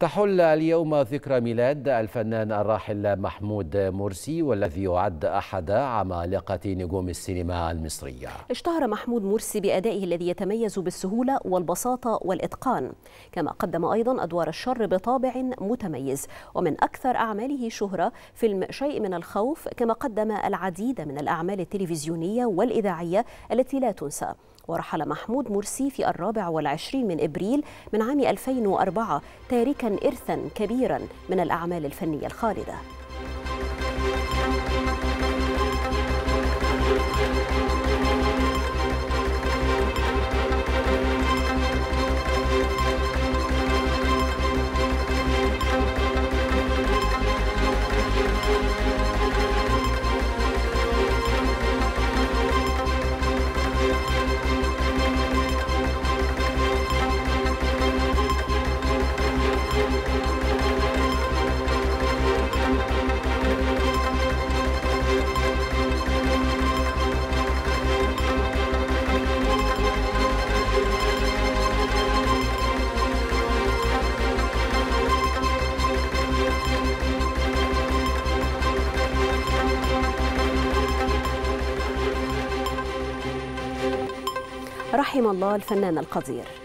تحل اليوم ذكرى ميلاد الفنان الراحل محمود مرسي، والذي يعد أحد عمالقة نجوم السينما المصرية. اشتهر محمود مرسي بأدائه الذي يتميز بالسهولة والبساطة والإتقان، كما قدم أيضا أدوار الشر بطابع متميز. ومن أكثر أعماله شهرة فيلم شيء من الخوف، كما قدم العديد من الأعمال التلفزيونية والإذاعية التي لا تنسى. ورحل محمود مرسي في 24 من إبريل من عام 2004، تاركا إرثا كبيرا من الأعمال الفنية الخالدة. رحم الله الفنان القدير.